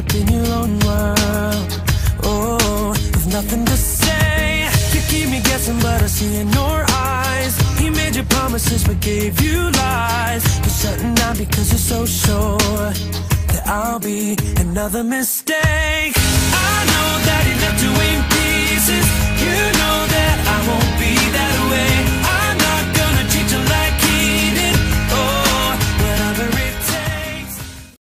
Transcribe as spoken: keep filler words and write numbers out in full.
up in your own world. Oh, with nothing to say. You keep me guessing, but I see in your eyes. He made you promises, but gave you lies. You're shutting down because you're so sure that I'll be another mistake. I know that he left you in peace.